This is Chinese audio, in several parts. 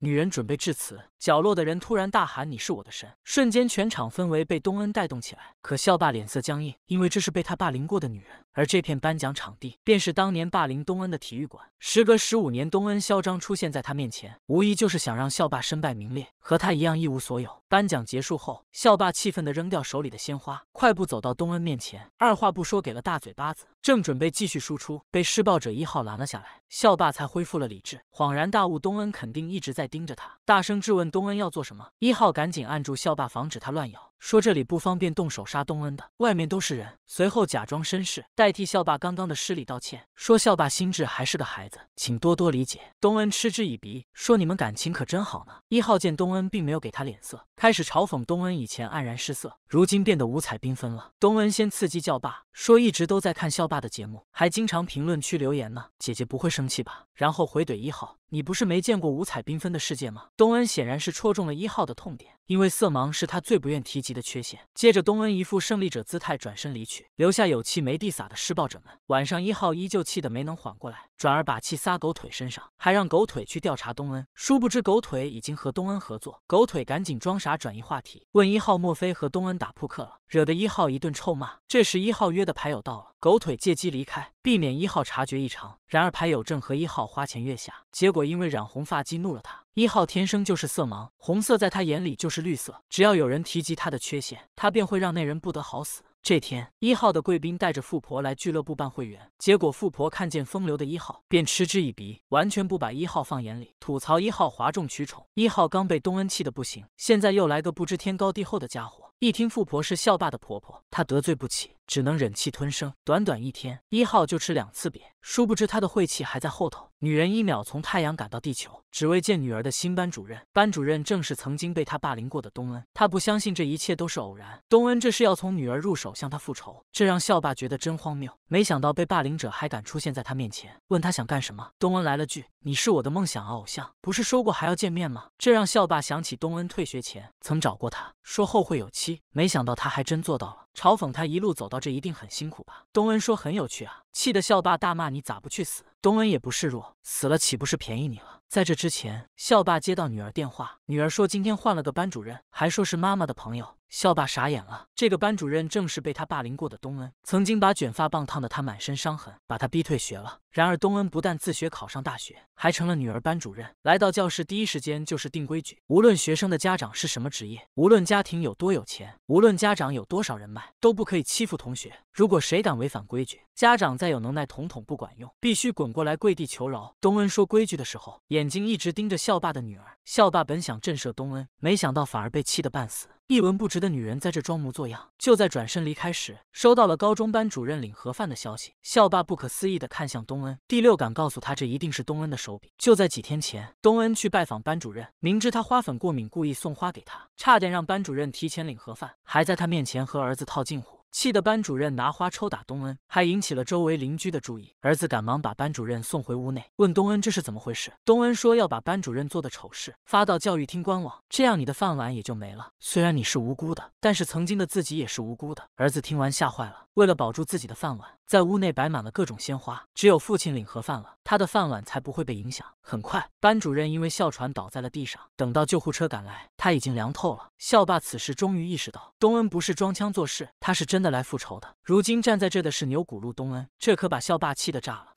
女人准备至此，角落的人突然大喊：“你是我的神！”瞬间，全场氛围被东恩带动起来。可校霸脸色僵硬，因为这是被他霸凌过的女人，而这片颁奖场地便是当年霸凌东恩的体育馆。时隔15年，东恩嚣张出现在他面前，无疑就是想让校霸身败名裂，和他一样一无所有。颁奖结束后，校霸气愤地扔掉手里的鲜花，快步走到东恩面前，二话不说给了大嘴巴子。正准备继续输出，被施暴者1号拦了下来，校霸才恢复了理智，恍然大悟，东恩肯定一直在盯着他，大声质问东恩要做什么。1号赶紧按住校霸，防止他乱咬，说这里不方便动手杀东恩的，外面都是人。随后假装绅士，代替校霸刚刚的失礼道歉，说校霸心智还是个孩子，请多多理解。东恩嗤之以鼻，说你们感情可真好呢。1号见东恩并没有给他脸色，开始嘲讽东恩以前黯然失色，如今变得五彩缤纷了。东恩先刺激校霸，说一直都在看校霸的节目，还经常评论区留言呢，姐姐不会生气吧？然后回怼1号，你不是没见过五彩缤纷的世界吗？东恩显然是戳中了1号的痛点，因为色盲是他最不愿提及的缺陷。接着东恩一副胜利者姿态转身离去，留下有气没地撒的施暴者们。晚上1号依旧气得没能缓过来，转而把气撒狗腿身上，还让狗腿去调查东恩。殊不知狗腿已经和东恩合作。狗腿赶紧装傻转移话题，问1号莫非和东恩打扑克了，惹得1号一顿臭骂。这时1号约的牌友到了，狗腿借机离开，避免1号察觉异常。然而牌友正和1号花前月下，结果因为染红发激怒了他。1号天生就是色盲，红色在他眼里就是绿色，只要有人提及他的缺陷，他便会让那人不得好死。这天，1号的贵宾带着富婆来俱乐部办会员，结果富婆看见风流的1号，便嗤之以鼻，完全不把1号放眼里，吐槽1号哗众取宠。1号刚被东恩气得不行，现在又来个不知天高地厚的家伙。一听富婆是校霸的婆婆，她得罪不起，只能忍气吞声。短短一天，1号就吃2次瘪，殊不知她的晦气还在后头。女人1秒从太阳赶到地球，只为见女儿的新班主任。班主任正是曾经被她霸凌过的东恩，她不相信这一切都是偶然，东恩这是要从女儿入手向她复仇，这让校霸觉得真荒谬。没想到被霸凌者还敢出现在她面前，问她想干什么。东恩来了句：“你是我的梦想偶像，不是说过还要见面吗？”这让校霸想起东恩退学前曾找过她，说后会有期，没想到她还真做到了。嘲讽他一路走到这一定很辛苦吧？东恩说很有趣啊，气得校霸大骂你咋不去死？东恩也不示弱，死了岂不是便宜你了？在这之前，校霸接到女儿电话，女儿说今天换了个班主任，还说是妈妈的朋友。校霸傻眼了，这个班主任正是被他霸凌过的东恩，曾经把卷发棒烫得他满身伤痕，把他逼退学了。然而东恩不但自学考上大学，还成了女儿班主任。来到教室第一时间就是定规矩，无论学生的家长是什么职业，无论家庭有多有钱，无论家长有多少人脉，都不可以欺负同学。如果谁敢违反规矩，家长再有能耐统统不管用，必须滚过来跪地求饶。东恩说规矩的时候，眼睛一直盯着校霸的女儿。校霸本想震慑东恩，没想到反而被气得半死。一文不值的女人在这装模作样。就在转身离开时，收到了高中班主任领盒饭的消息。校霸不可思议地看向东恩，第6感告诉他这一定是东恩的手笔。就在几天前，东恩去拜访班主任，明知他花粉过敏，故意送花给他，差点让班主任提前领盒饭，还在他面前和儿子套近乎。气得班主任拿花抽打东恩，还引起了周围邻居的注意。儿子赶忙把班主任送回屋内，问东恩这是怎么回事。东恩说要把班主任做的丑事发到教育厅官网，这样你的饭碗也就没了。虽然你是无辜的，但是曾经的自己也是无辜的。儿子听完吓坏了，为了保住自己的饭碗，在屋内摆满了各种鲜花，只有父亲领盒饭了，他的饭碗才不会被影响。很快，班主任因为哮喘倒在了地上，等到救护车赶来，他已经凉透了。校霸此时终于意识到，东恩不是装腔作势，他是真的来复仇的。如今站在这的是牛骨路东恩，这可把校霸气得炸了。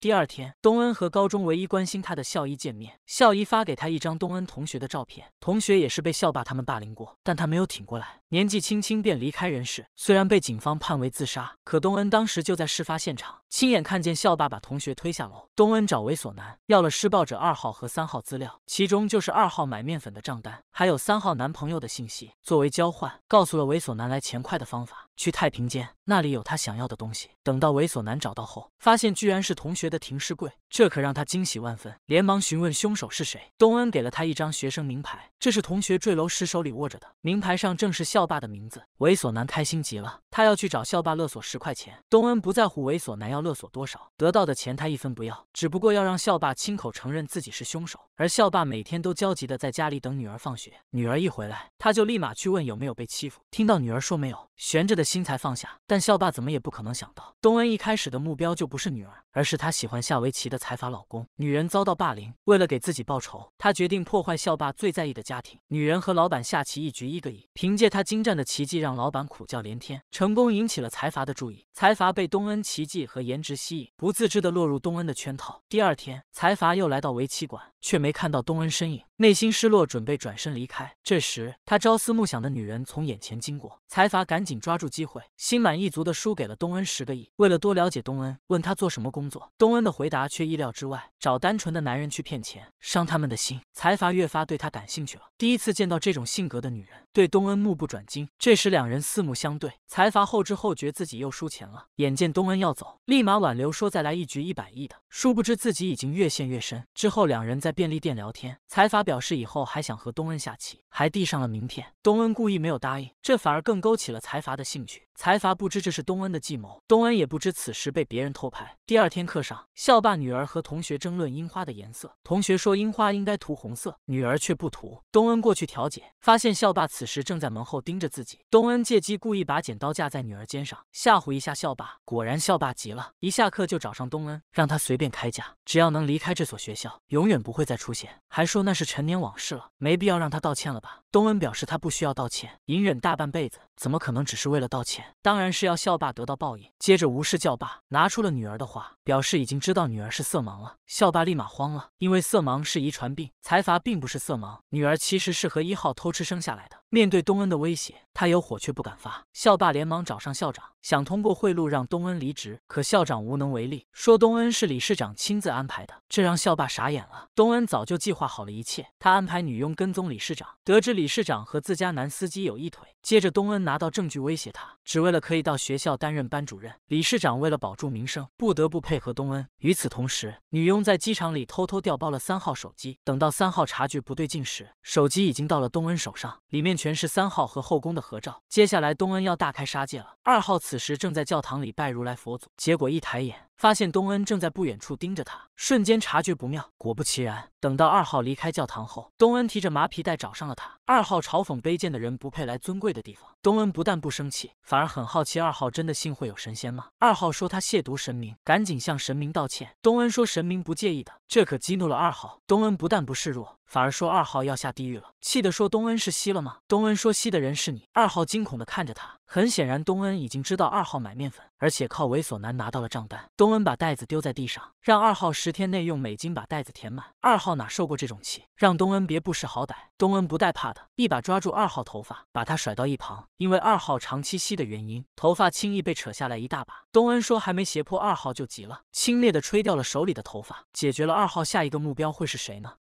第2天，东恩和高中唯一关心他的校医见面，校医发给他一张东恩同学的照片，同学也是被校霸他们霸凌过，但他没有挺过来，年纪轻轻便离开人世。虽然被警方判为自杀，可东恩当时就在事发现场，亲眼看见校霸把同学推下楼。东恩找猥琐男，要了施暴者2号和3号资料，其中就是2号买面粉的账单，还有3号男朋友的信息作为交换，告诉了猥琐男来钱快的方法，去太平间，那里有他想要的东西。等到猥琐男找到后，发现居然是同学的停尸柜，这可让他惊喜万分，连忙询问凶手是谁。东恩给了他一张学生名牌，这是同学坠楼时手里握着的，名牌上正是校霸的名字。猥琐男开心极了，他要去找校霸勒索10块钱。东恩不在乎猥琐男要勒索多少，得到的钱他一分不要，只不过要让校霸亲口承认自己是凶手。而校霸每天都焦急地在家里等女儿放学，女儿一回来，他就立马去问有没有被欺负。听到女儿说没有，悬着的心才放下。但校霸怎么也不可能想到，东恩一开始的目标就不是女儿，而是他喜欢下围棋的财阀老公。女人遭到霸凌，为了给自己报仇，他决定破坏校霸最在意的家庭。女人和老板下棋一局一个亿，凭借他精湛的棋技让老板苦叫连天，成功引起了财阀的注意。财阀被东恩棋技和颜值吸引，不自知地落入东恩的圈套。第二天，财阀又来到围棋馆，却没看到东恩身影，内心失落，准备转身离开。这时，他朝思暮想的女人从眼前经过，财阀赶紧抓住机会，心满意足地输给了东恩10个亿。为了多了解东恩，问他做什么工作，东恩的回答却意料之外：找单纯的男人去骗钱，伤他们的心。财阀越发对他感兴趣了，第一次见到这种性格的女人，对东恩目不转睛。这时，两人四目相对，财阀后知后觉自己又输钱了，眼见东恩要走，立马挽留说再来一局100亿的，殊不知自己已经越陷越深。之后，两人在便利店聊天，财阀表示以后还想和东恩下棋，还递上了名片。东恩故意没有答应，这反而更勾起了财阀的兴趣。财阀不知这是东恩的计谋，东恩也不知此时被别人偷拍。第二天课上，校霸女儿和同学争论樱花的颜色，同学说樱花应该涂红色，女儿却不涂。东恩过去调解，发现校霸此时正在门后盯着自己。东恩借机故意把剪刀架在女儿肩上，吓唬一下校霸。果然校霸急了，一下课就找上东恩，让他随便开架，只要能离开这所学校，永远不会再出现，还说那是陈年往事了，没必要让他道歉了吧。东恩表示他不需要道歉，隐忍大半辈子，怎么可能只是为了道歉？当然是要校霸得到报应。接着无视校霸，拿出了女儿的话，表示已经知道女儿是色盲了。校霸立马慌了，因为色盲是遗传病，财阀并不是色盲，女儿其实是和1号偷吃生下来的。面对东恩的威胁，他有火却不敢发。校霸连忙找上校长，想通过贿赂让东恩离职，可校长无能为力，说东恩是理事长亲自安排的，这让校霸傻眼了。东恩早就计划好了一切，他安排女佣跟踪理事长，得知理事长和自家男司机有一腿。接着东恩拿到证据威胁他，只为了可以到学校担任班主任。理事长为了保住名声，不得不配合东恩。与此同时，女佣在机场里偷偷调包了3号手机，等到3号察觉不对劲时，手机已经到了东恩手上，里面全是3号和后宫的合照。接下来东恩要大开杀戒了。2号此时正在教堂里拜如来佛祖，结果一抬眼发现东恩正在不远处盯着他，瞬间察觉不妙。果不其然，等到2号离开教堂后，东恩提着麻皮袋找上了他。2号嘲讽卑贱的人不配来尊贵的地方。东恩不但不生气，反而很好奇2号真的信会有神仙吗？2号说他亵渎神明，赶紧向神明道歉。东恩说神明不介意的，这可激怒了2号。东恩不但不示弱，反而说2号要下地狱了，气得说东恩是吸了吗？东恩说吸的人是你。2号惊恐地看着他，很显然东恩已经知道2号买面粉，而且靠猥琐男拿到了账单。东恩把袋子丢在地上，让2号10天内用美金把袋子填满。2号哪受过这种气，让东恩别不识好歹。东恩不带怕的，一把抓住2号头发，把他甩到一旁。因为2号长期吸的原因，头发轻易被扯下来一大把。东恩说还没胁迫2号就急了，轻蔑地吹掉了手里的头发。解决了2号下一个目标会是谁呢？